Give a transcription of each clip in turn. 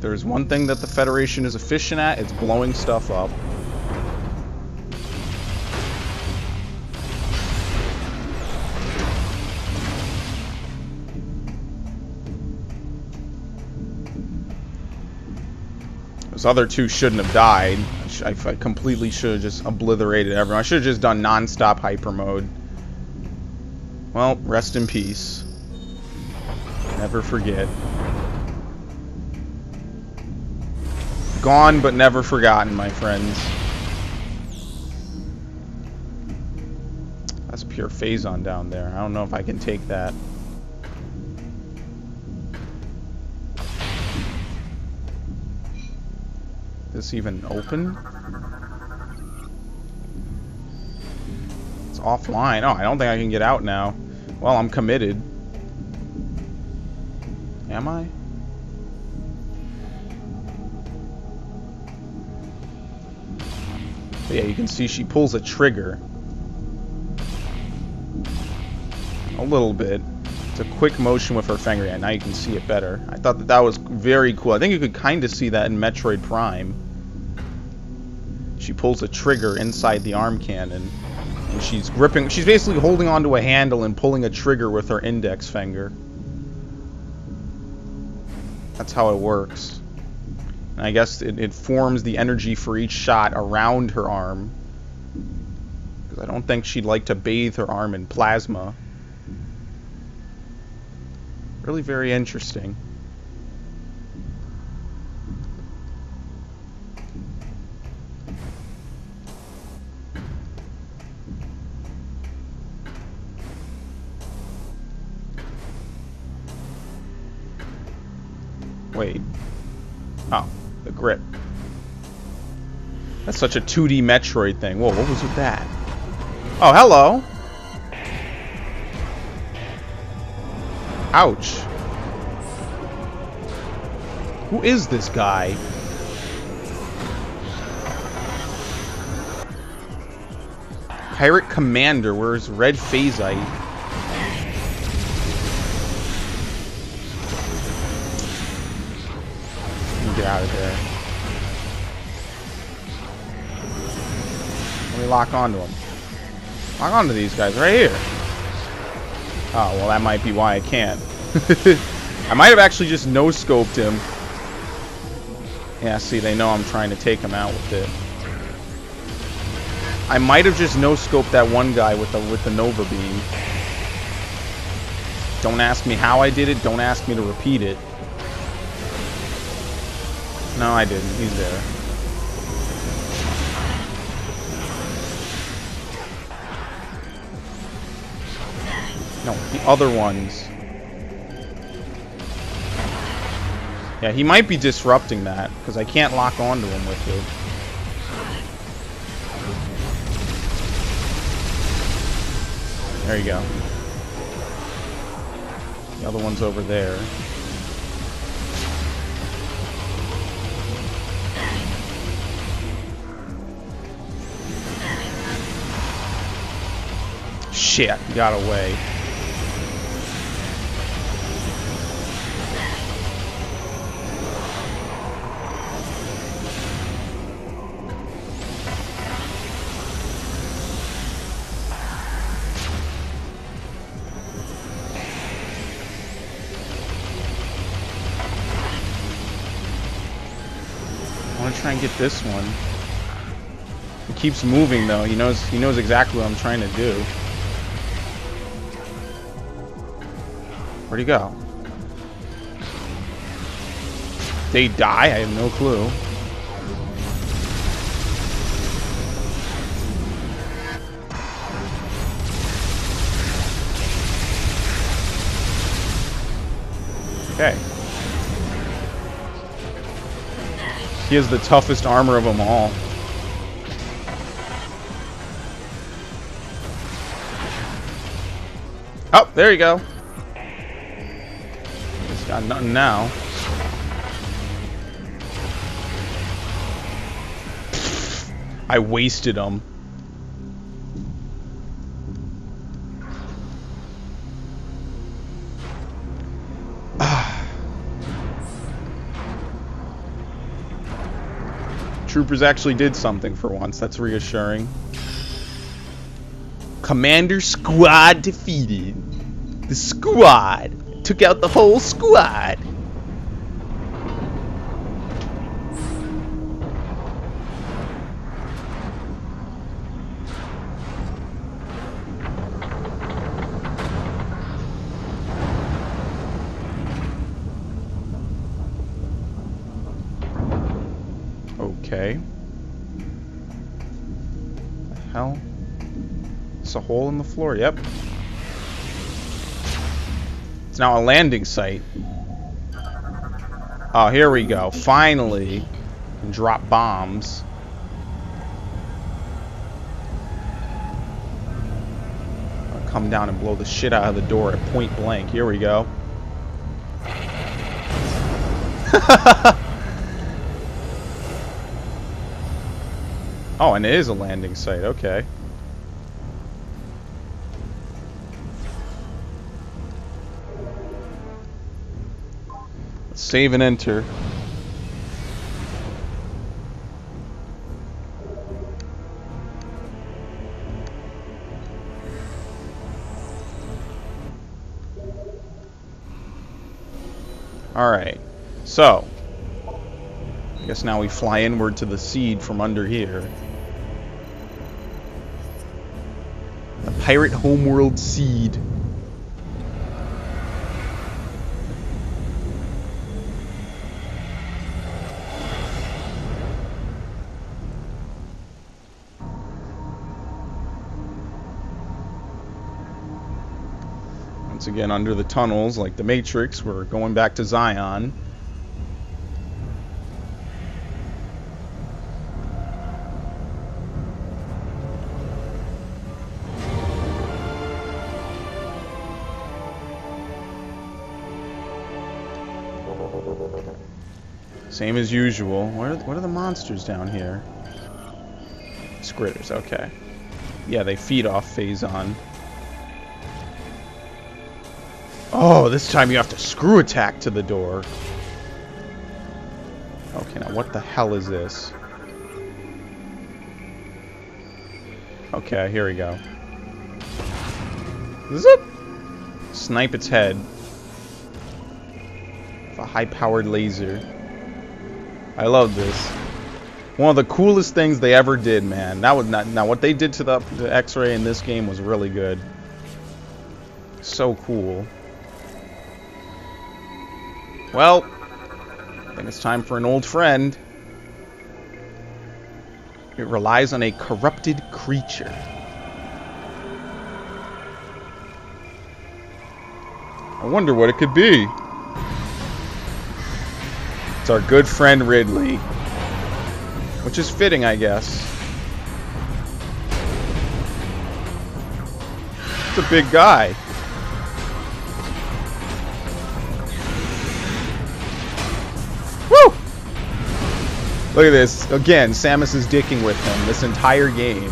If there's one thing that the Federation is efficient at, it's blowing stuff up. Those other two shouldn't have died. I completely should have just obliterated everyone. I should have just done non-stop hyper mode. Well, rest in peace. Never forget. Gone but never forgotten, my friends. That's pure Phazon down there. I don't know if I can take that. This even open? It's offline. Oh, I don't think I can get out now. Well, I'm committed. Am I? But yeah, you can see she pulls a trigger. A little bit. It's a quick motion with her finger. Yeah, now you can see it better. I thought that that was very cool. I think you could kind of see that in Metroid Prime. She pulls a trigger inside the arm cannon. And she's gripping. She's basically holding onto a handle and pulling a trigger with her index finger. That's how it works. And I guess it forms the energy for each shot around her arm. Because I don't think she'd like to bathe her arm in plasma. Really very interesting. Wait. Oh. The grip. That's such a 2D Metroid thing. Whoa, what was with that? Oh, hello! Ouch. Who is this guy? Pirate Commander, where's Red Phasite? Get out of there. Let me lock onto him. Lock onto these guys right here. Oh, well, that might be why I can't. I might have actually just no-scoped him. Yeah, see, they know I'm trying to take him out with it. I might have just no-scoped that one guy with the Nova Beam. Don't ask me how I did it. Don't ask me to repeat it. No, I didn't. He's there. No, the other ones. Yeah, he might be disrupting that, because I can't lock onto him with it. There you go. The other one's over there. Shit, got away. I want to try and get this one. He keeps moving though. He knows exactly what I'm trying to do. Where'd he go? They die? I have no clue. Okay. He has the toughest armor of them all. Oh, there you go. Got nothing now. I wasted them. Troopers actually did something for once. That's reassuring. Commander squad defeated. The squad took out the whole squad. Okay. What the hell? It's a hole in the floor, yep. It's now a landing site. Oh, here we go. Finally, drop bombs. I'll come down and blow the shit out of the door at point blank. Here we go. Oh, and it is a landing site, okay. Let's save and enter. Alright, so I guess now we fly inward to the seed from under here. Pirate Homeworld Seed. Once again, under the tunnels, like the Matrix, we're going back to Zion. Same as usual. What are the monsters down here? Squitters, okay. Yeah, they feed off Phazon. Oh, this time you have to screw attack to the door. Okay, now what the hell is this? Okay, here we go. Zip! Snipe its head. With a high-powered laser. I love this. One of the coolest things they ever did, man. That was not, now what they did to the X-ray in this game was really good. So cool. Well, I think it's time for an old friend. It relies on a corrupted creature. I wonder what it could be. Our good friend Ridley, which is fitting, I guess. It's a big guy. Woo! Look at this. Again, Samus is dicking with him this entire game.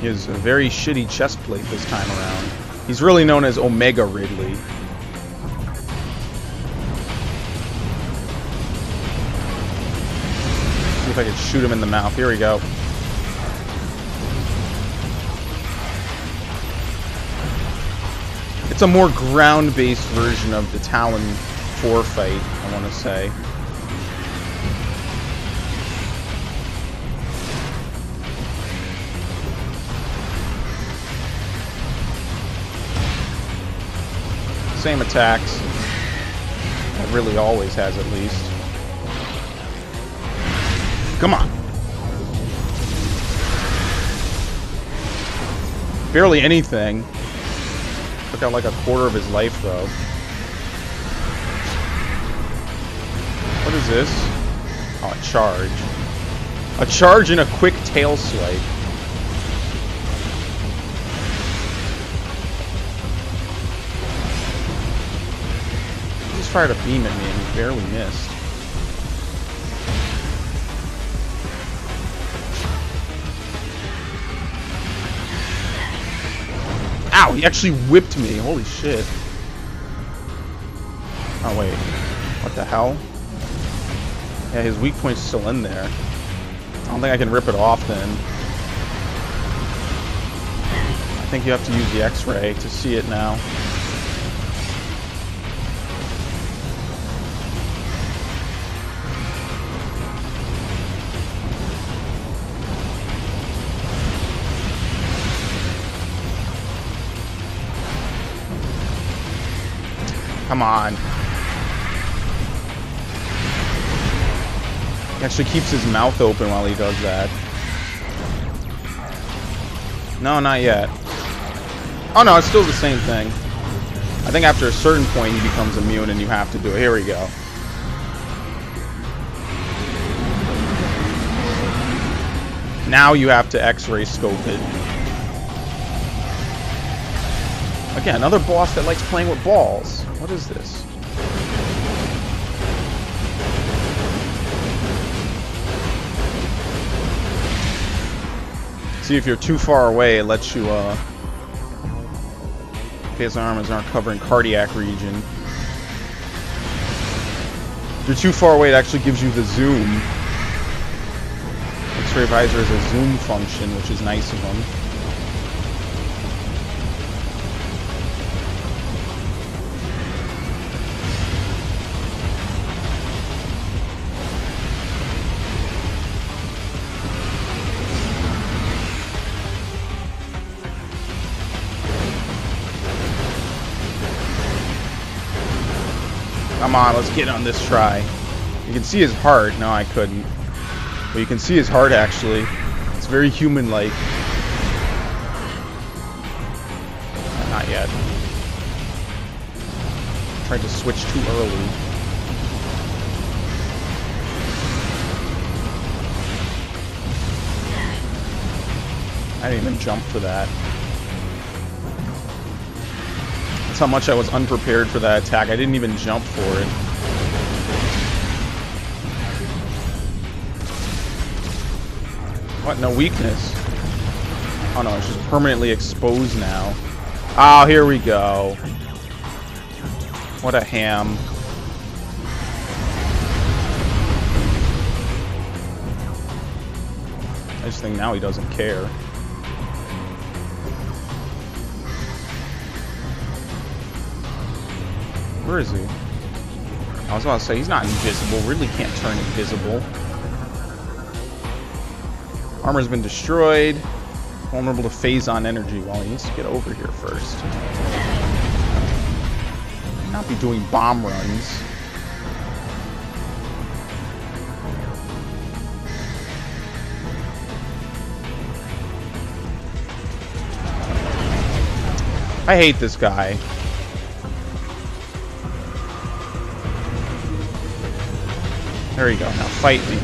He has a very shitty chest plate this time around. He's really known as Omega Ridley. See if I can shoot him in the mouth. Here we go. It's a more ground-based version of the Talon 4 fight, I want to say. Same attacks. It really always has, at least. Come on. Barely anything. Took out like a quarter of his life, though. What is this? Oh, a charge. A charge and a quick tail swipe. Fired a beam at me and he barely missed. Ow! He actually whipped me. Holy shit. Oh wait, what the hell? Yeah, his weak point's still in there. I don't think I can rip it off then. I think you have to use the X-ray to see it now. Come on. He actually keeps his mouth open while he does that. No, not yet. Oh no, it's still the same thing. I think after a certain point he becomes immune and you have to do it. Here we go. Now you have to X-ray scope it. Again, another boss that likes playing with balls. What is this? See, if you're too far away, it lets you, if his arms aren't covering cardiac region. If you're too far away, it actually gives you the zoom. X-Ray Visor is a zoom function, which is nice of them. Come on, let's get on this try. You can see his heart. No, I couldn't. But you can see his heart, actually. It's very human-like. Not yet. Tried to switch too early. I didn't even jump for that. How much I was unprepared for that attack. I didn't even jump for it. What? No weakness. Oh no, it's just permanently exposed now. Ah, oh, here we go. What a ham. I just think now he doesn't care. Where is he? I was about to say, he's not invisible. Ridley can't turn invisible. Armor's been destroyed. Vulnerable to Phazon energy. Well, he needs to get over here first. Not be doing bomb runs. I hate this guy. There you go, now fight me.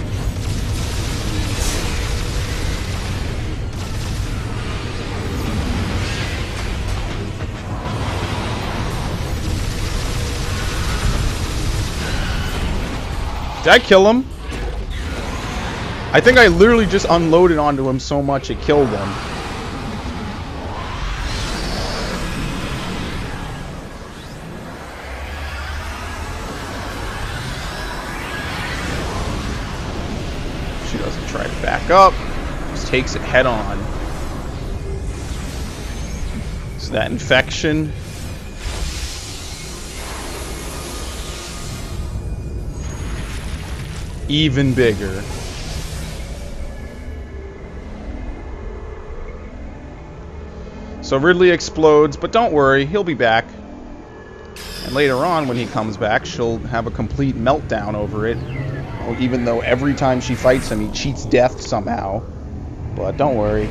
Did I kill him? I think I literally just unloaded onto him so much it killed him. Up, just takes it head on. So that infection. Even bigger. So Ridley explodes, but don't worry, he'll be back. And later on, when he comes back, she'll have a complete meltdown over it. Even though every time she fights him, he cheats death somehow. But don't worry.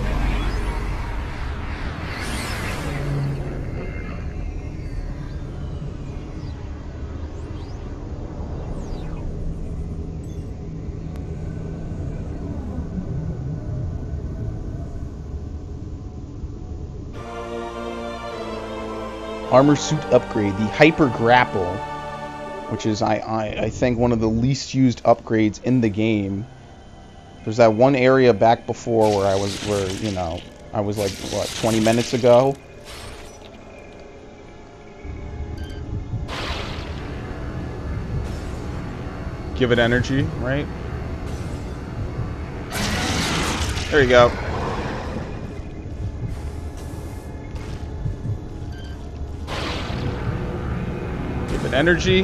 Armor suit upgrade, the Hyper Grapple. Which is, I think, one of the least used upgrades in the game. There's that one area back before where I was, you know, I was like, what, 20 minutes ago? give it energy, right? There you go. Give it energy.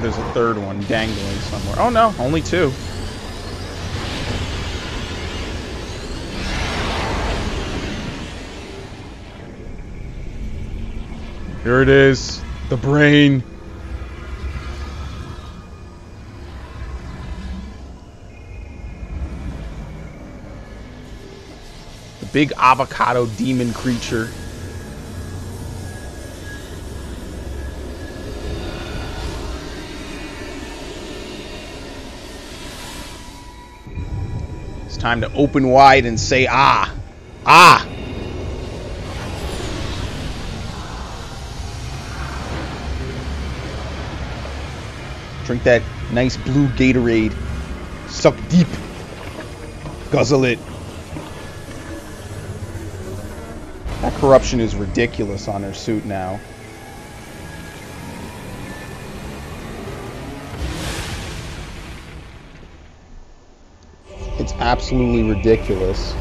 There's a third one dangling somewhere. Oh no, only two. Here it is, the brain. The big avocado demon creature. Time to open wide and say ah. Ah! Drink that nice blue Gatorade. Suck deep. Guzzle it. That corruption is ridiculous on her suit now. Absolutely ridiculous.